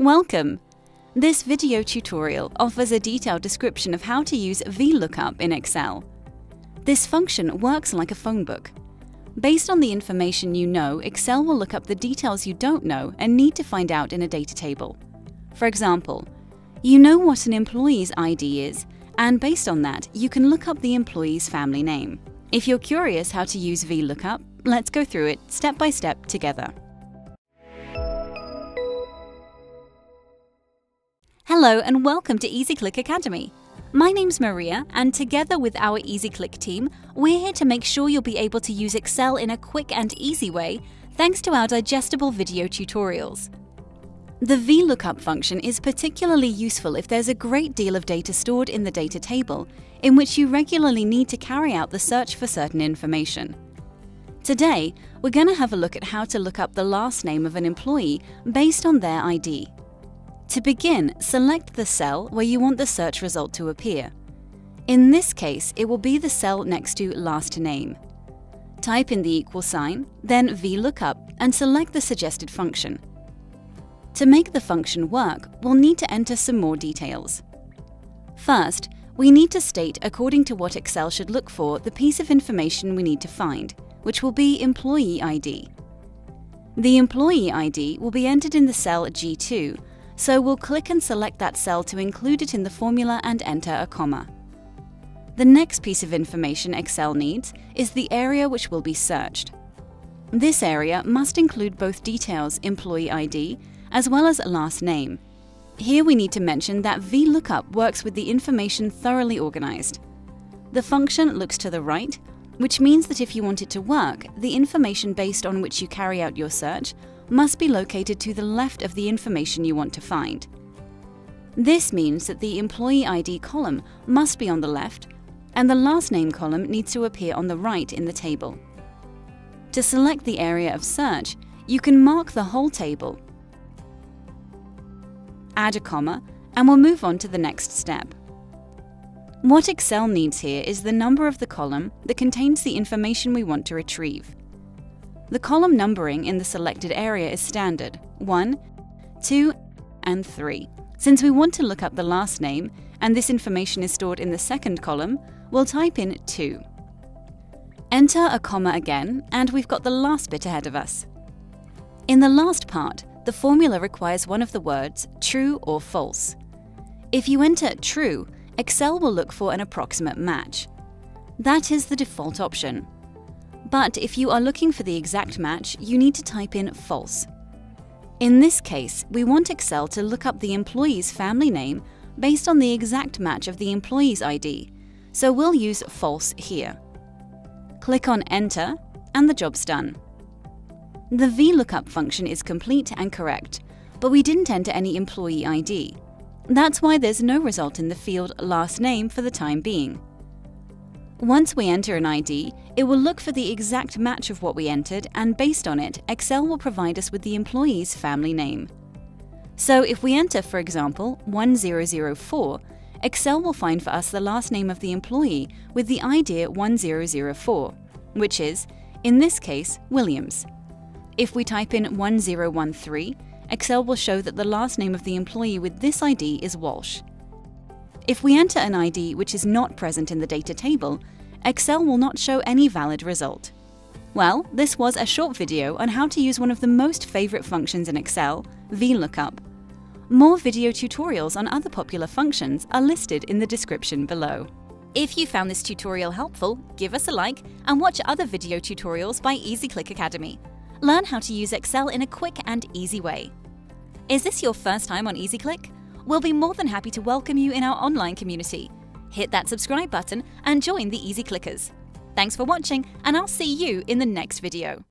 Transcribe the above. Welcome! This video tutorial offers a detailed description of how to use VLOOKUP in Excel. This function works like a phone book. Based on the information you know, Excel will look up the details you don't know and need to find out in a data table. For example, you know what an employee's ID is, and based on that, you can look up the employee's family name. If you're curious how to use VLOOKUP, let's go through it step by step together. Hello and welcome to EasyClick Academy. My name's Maria, and together with our EasyClick team, we're here to make sure you'll be able to use Excel in a quick and easy way thanks to our digestible video tutorials. The VLOOKUP function is particularly useful if there's a great deal of data stored in the data table, in which you regularly need to carry out the search for certain information. Today, we're going to have a look at how to look up the last name of an employee based on their ID. To begin, select the cell where you want the search result to appear. In this case, it will be the cell next to last name. Type in the equal sign, then VLOOKUP, and select the suggested function. To make the function work, we'll need to enter some more details. First, we need to state according to what Excel should look for the piece of information we need to find, which will be employee ID. The employee ID will be entered in the cell G2, so we'll click and select that cell to include it in the formula and enter a comma. The next piece of information Excel needs is the area which will be searched. This area must include both details, employee ID, as well as last name. Here we need to mention that VLOOKUP works with the information thoroughly organized. The function looks to the right, which means that if you want it to work, the information based on which you carry out your search must be located to the left of the information you want to find. This means that the employee ID column must be on the left, and the last name column needs to appear on the right in the table. To select the area of search, you can mark the whole table, add a comma, and we'll move on to the next step. What Excel needs here is the number of the column that contains the information we want to retrieve. The column numbering in the selected area is standard, 1, 2, and 3. Since we want to look up the last name, and this information is stored in the second column, we'll type in 2. Enter a comma again, and we've got the last bit ahead of us. In the last part, the formula requires one of the words, true or false. If you enter true, Excel will look for an approximate match. That is the default option. But if you are looking for the exact match, you need to type in false. In this case, we want Excel to look up the employee's family name based on the exact match of the employee's ID, so we'll use false here. Click on Enter, and the job's done. The VLOOKUP function is complete and correct, but we didn't enter any employee ID. That's why there's no result in the field last name for the time being. Once we enter an ID, it will look for the exact match of what we entered, and based on it, Excel will provide us with the employee's family name. So if we enter, for example, 1004, Excel will find for us the last name of the employee with the ID 1004, which is, in this case, Williams. If we type in 1013, Excel will show that the last name of the employee with this ID is Walsh. If we enter an ID which is not present in the data table, Excel will not show any valid result. Well, this was a short video on how to use one of the most favorite functions in Excel, VLOOKUP. More video tutorials on other popular functions are listed in the description below. If you found this tutorial helpful, give us a like and watch other video tutorials by EasyClick Academy. Learn how to use Excel in a quick and easy way. Is this your first time on EasyClick? We'll be more than happy to welcome you in our online community. Hit that subscribe button and join the EasyClickers. Thanks for watching, and I'll see you in the next video.